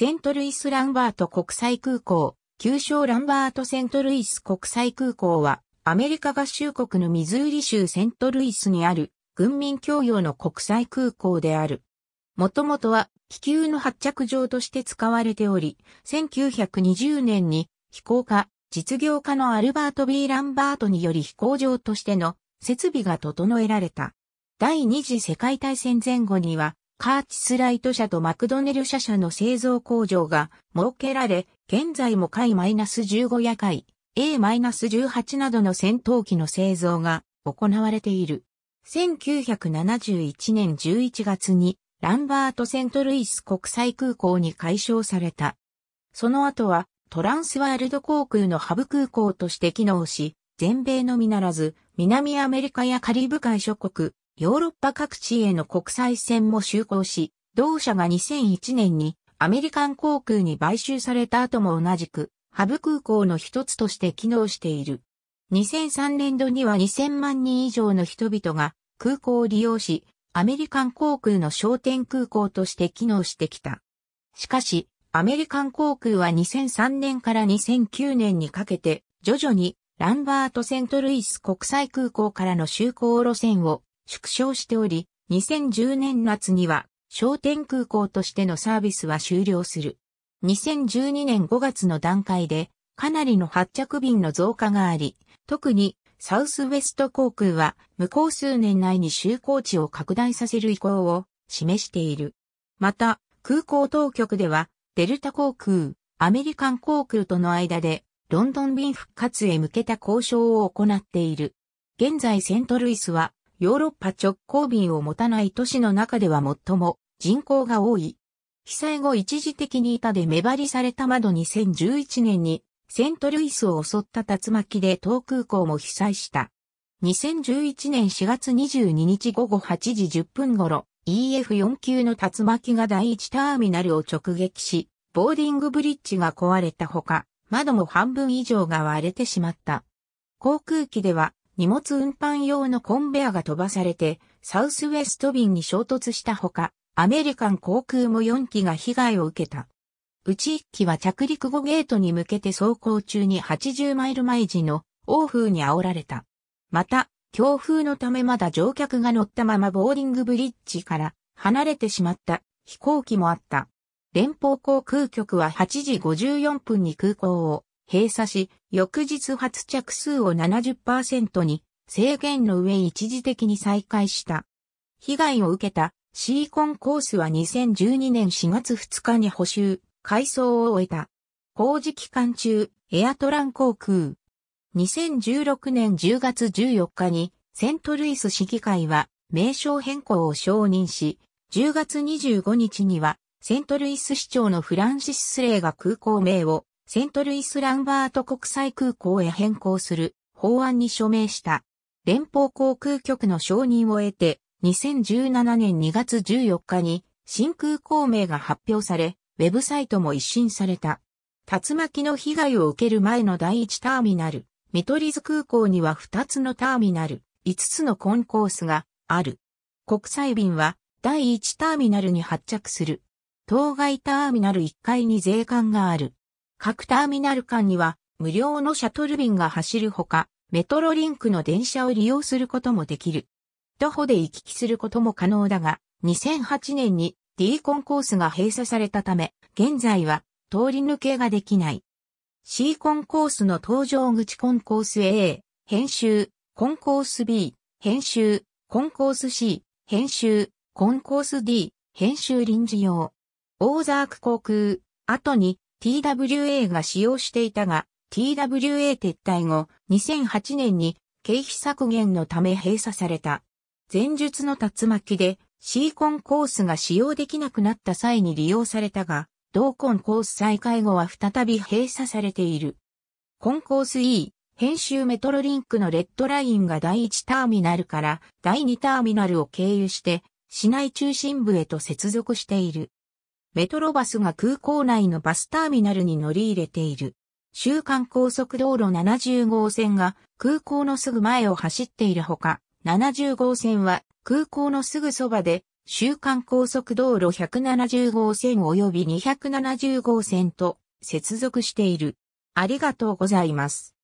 セントルイス・ランバート国際空港、旧称ランバート・セントルイス国際空港は、アメリカ合衆国のミズーリ州セントルイスにある、軍民共用の国際空港である。もともとは、気球の発着場として使われており、1920年に、飛行家、実業家のアルバート・ B ・ランバートにより飛行場としての設備が整えられた。第二次世界大戦前後には、カーチス・ライト社とマクドネル社社の製造工場が設けられ、現在も櫂 -15 や櫂 A-18 などの戦闘機の製造が行われている。1971年11月にランバート・セントルイス国際空港に改称された。その後はトランスワールド航空のハブ空港として機能し、全米のみならず南アメリカやカリブ海諸国、ヨーロッパ各地への国際線も就航し、同社が2001年にアメリカン航空に買収された後も同じく、ハブ空港の一つとして機能している。2003年度には2000万人以上の人々が空港を利用し、アメリカン航空の商店空港として機能してきた。しかし、アメリカン航空は2003年から2009年にかけて、徐々にランバート・セントルイス国際空港からの就航路線を、縮小しており、2010年夏には商店空港としてのサービスは終了する。2012年5月の段階でかなりの発着便の増加があり、特にサウスウェスト航空は向こう数年内に就航地を拡大させる意向を示している。また、空港当局ではデルタ航空、アメリカン航空との間でロンドン便復活へ向けた交渉を行っている。現在セントルイスはヨーロッパ直行便を持たない都市の中では最も人口が多い。被災後一時的に板で目張りされた窓2011年にセントルイスを襲った竜巻で当空港も被災した。2011年4月22日午後8時10分頃、EF4 級の竜巻が第一ターミナルを直撃し、ボーディングブリッジが壊れたほか、窓も半分以上が割れてしまった。航空機では、荷物運搬用のコンベアが飛ばされて、サウスウェスト便に衝突したほか、アメリカン航空も4機が被害を受けた。うち1機は着陸後ゲートに向けて走行中に80マイル毎時の欧風に煽られた。また、強風のためまだ乗客が乗ったままボーディングブリッジから離れてしまった飛行機もあった。連邦航空局は8時54分に空港を閉鎖し、翌日発着数を 70% に制限の上一時的に再開した。被害を受けたシーコンコースは2012年4月2日に補修、改装を終えた。工事期間中、エアトラン航空。2016年10月14日にセントルイス市議会は名称変更を承認し、10月25日にはセントルイス市長のフランシス・スレイが空港名をセントルイス・ランバート国際空港へ変更する法案に署名した。連邦航空局の承認を得て、2017年2月14日に新空港名が発表され、ウェブサイトも一新された。竜巻の被害を受ける前の第一ターミナル、見取り図空港には2つのターミナル、5つのコンコースがある。国際便は第一ターミナルに発着する。当該ターミナル1階に税関がある。各ターミナル間には無料のシャトル便が走るほか、メトロリンクの電車を利用することもできる。徒歩で行き来することも可能だが、2008年に D コンコースが閉鎖されたため、現在は通り抜けができない。C コンコースの搭乗口コンコース A、編集、コンコース B、編集、コンコース C、編集、コンコース D、編集臨時用。オーザーク航空、後に、TWA が使用していたが、TWA 撤退後、2008年に経費削減のため閉鎖された。前述の竜巻で、C コンコースが使用できなくなった際に利用されたが、同コンコース再開後は再び閉鎖されている。コンコース E、編集メトロリンクのレッドラインが第1ターミナルから第2ターミナルを経由して、市内中心部へと接続している。メトロバスが空港内のバスターミナルに乗り入れている。州間高速道路70号線が空港のすぐ前を走っているほか、70号線は空港のすぐそばで州間高速道路170号線及び270号線と接続している。ありがとうございます。